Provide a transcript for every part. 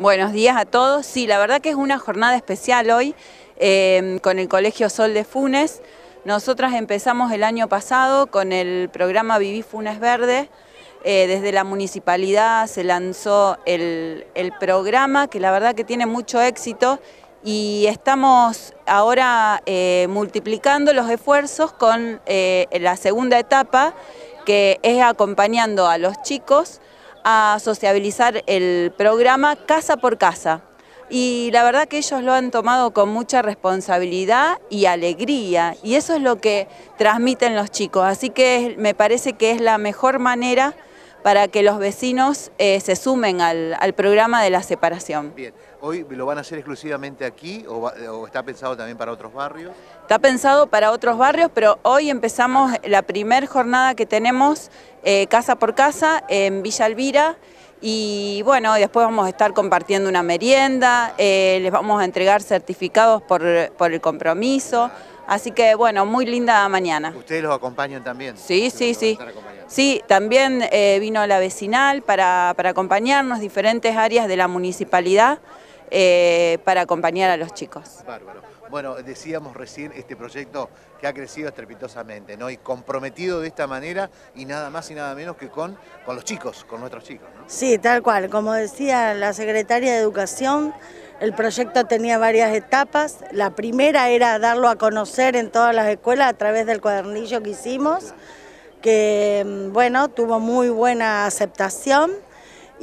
Buenos días a todos. Sí, la verdad que es una jornada especial hoy con el Colegio Sol de Funes. Nosotras empezamos el año pasado con el programa Viví Funes Verde. Desde la municipalidad se lanzó el programa, que la verdad que tiene mucho éxito, y estamos ahora multiplicando los esfuerzos con la segunda etapa, que es acompañando a los chicos a sociabilizar el programa Casa por Casa. Y la verdad que ellos lo han tomado con mucha responsabilidad y alegría, y eso es lo que transmiten los chicos. Así que me parece que es la mejor manera para que los vecinos se sumen al programa de la separación. Bien, ¿hoy lo van a hacer exclusivamente aquí o está pensado también para otros barrios? Está pensado para otros barrios, pero hoy empezamos la primer jornada que tenemos, Casa por Casa, en Villa Elvira, y bueno, después vamos a estar compartiendo una merienda, les vamos a entregar certificados por el compromiso. Así que, bueno, muy linda mañana. ¿Ustedes los acompañan también? Sí. Sí, también vino la vecinal para acompañarnos, diferentes áreas de la municipalidad, para acompañar a los chicos. Bárbaro. Bueno, decíamos recién este proyecto que ha crecido estrepitosamente, ¿no? Y comprometido de esta manera, y nada más y nada menos que con los chicos, con nuestros chicos, ¿no? Sí, tal cual. Como decía la secretaria de Educación, el proyecto tenía varias etapas. La primera era darlo a conocer en todas las escuelas a través del cuadernillo que hicimos, que bueno, tuvo muy buena aceptación.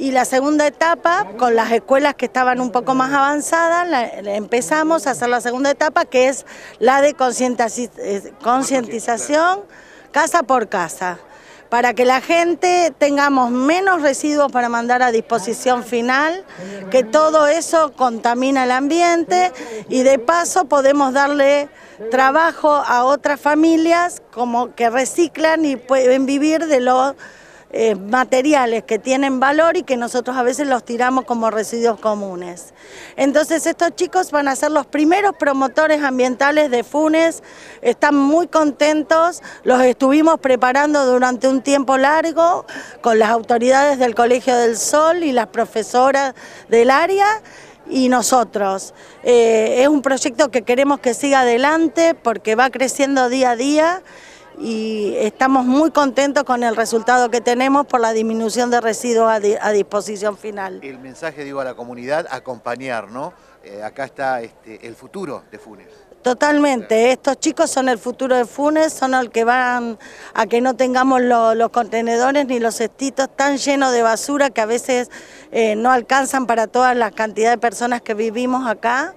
Y la segunda etapa, con las escuelas que estaban un poco más avanzadas, empezamos a hacer la segunda etapa, que es la de concientización casa por casa, para que la gente tengamos menos residuos para mandar a disposición final, que todo eso contamina el ambiente, y de paso podemos darle trabajo a otras familias como que reciclan y pueden vivir de los materiales que tienen valor y que nosotros a veces los tiramos como residuos comunes. Entonces estos chicos van a ser los primeros promotores ambientales de Funes, están muy contentos, los estuvimos preparando durante un tiempo largo con las autoridades del Colegio del Sol y las profesoras del área y nosotros. Es un proyecto que queremos que siga adelante porque va creciendo día a día, y estamos muy contentos con el resultado que tenemos por la disminución de residuos a disposición final. El mensaje, digo, a la comunidad, acompañar, ¿no? Acá está el futuro de Funes. Totalmente, estos chicos son el futuro de Funes, son los que van a que no tengamos los contenedores ni los cestitos tan llenos de basura que a veces no alcanzan para toda la cantidad de personas que vivimos acá,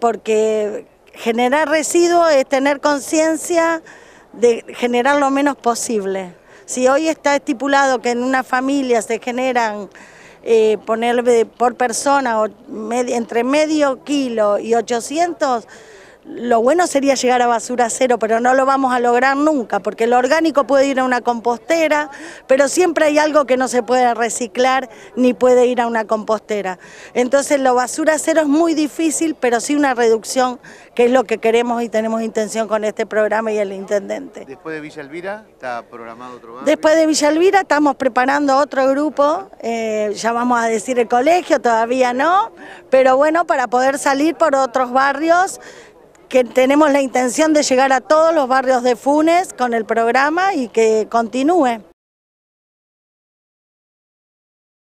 porque generar residuos es tener conciencia de generar lo menos posible. Si hoy está estipulado que en una familia se generan por persona entre medio kilo y 800, lo bueno sería llegar a basura cero, pero no lo vamos a lograr nunca, porque lo orgánico puede ir a una compostera, pero siempre hay algo que no se puede reciclar ni puede ir a una compostera. Entonces lo basura cero es muy difícil, pero sí una reducción, que es lo que queremos y tenemos intención con este programa y el intendente. ¿Después de Villa Elvira está programado otro barrio? Después de Villa Elvira estamos preparando otro grupo, ya vamos a decir el colegio, todavía no, pero bueno, para poder salir por otros barrios, que tenemos la intención de llegar a todos los barrios de Funes con el programa y que continúe.